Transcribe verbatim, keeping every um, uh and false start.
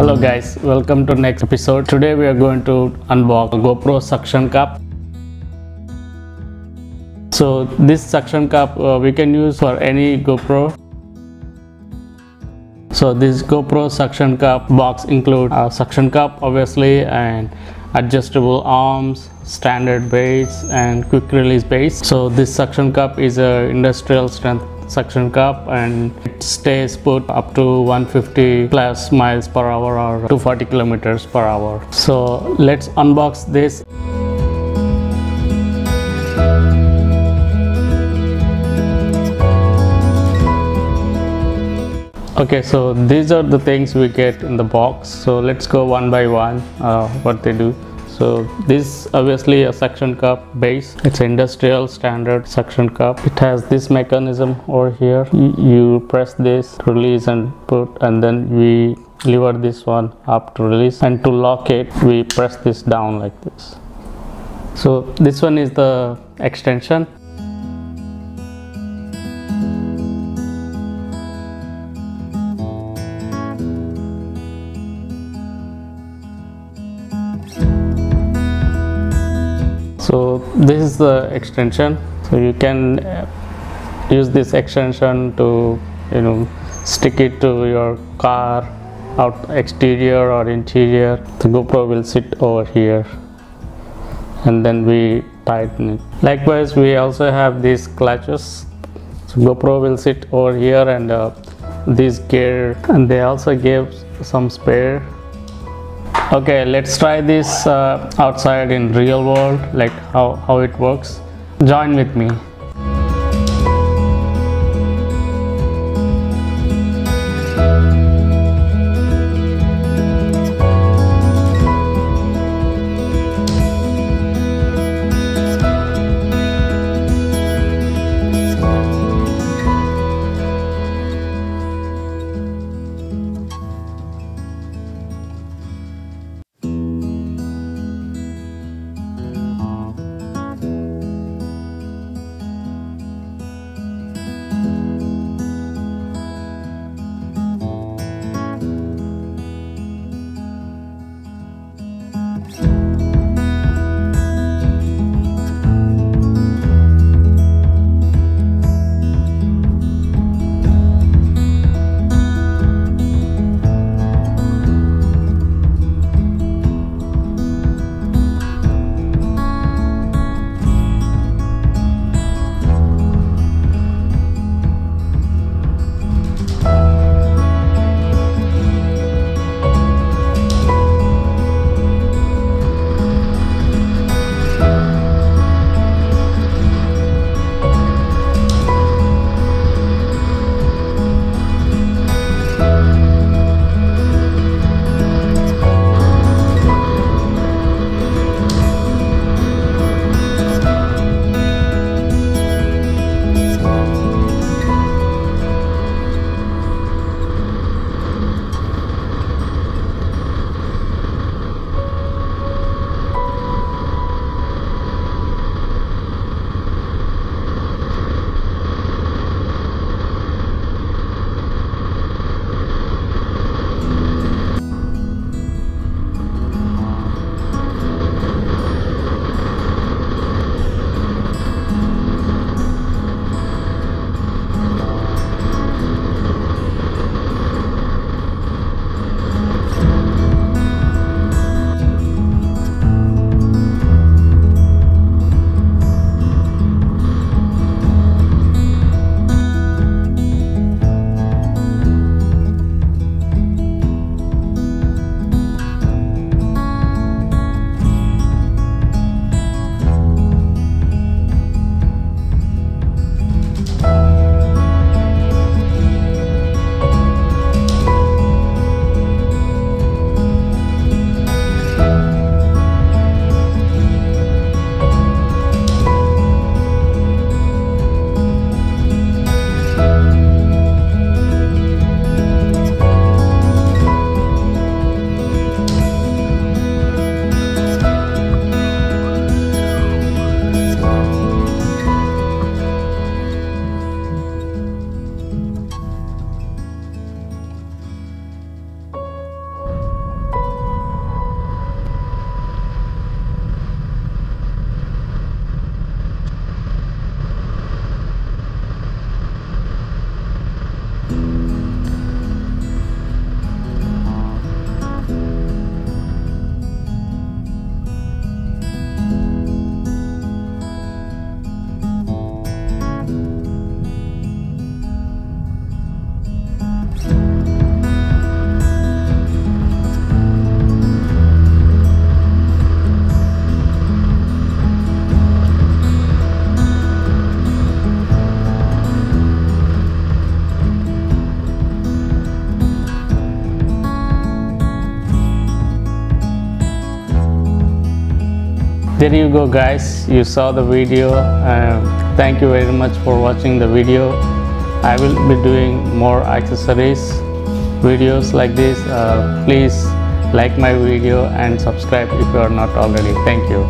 Hello guys, welcome to next episode. Today we are going to unbox GoPro suction cup. So this suction cup uh, we can use for any GoPro. So this GoPro suction cup box includes a suction cup obviously, and adjustable arms, standard base and quick release base. So this suction cup is a industrial strength suction cup and it stays put up to one fifty plus miles per hour or two hundred forty kilometers per hour. So let's unbox this. Okay, so these are the things we get in the box. So let's go one by one uh, what they do. So this obviously a suction cup base. It's industrial standard suction cup. It has this mechanism over here. You press this to release and put, and then we lever this one up to release, and to lock it we press this down like this. So this one is the extension. So this is the extension. So you can use this extension to, you know, stick it to your car, out exterior or interior. The GoPro will sit over here, and then we tighten it. Likewise, we also have these clutches. So GoPro will sit over here, and uh, these gear, and they also give some spare. Okay, let's try this uh, outside in real world, like how, how it works. Join with me. There you go guys, you saw the video. Um, thank you very much for watching the video. I will be doing more accessories videos like this. Uh, please like my video and subscribe if you are not already. Thank you.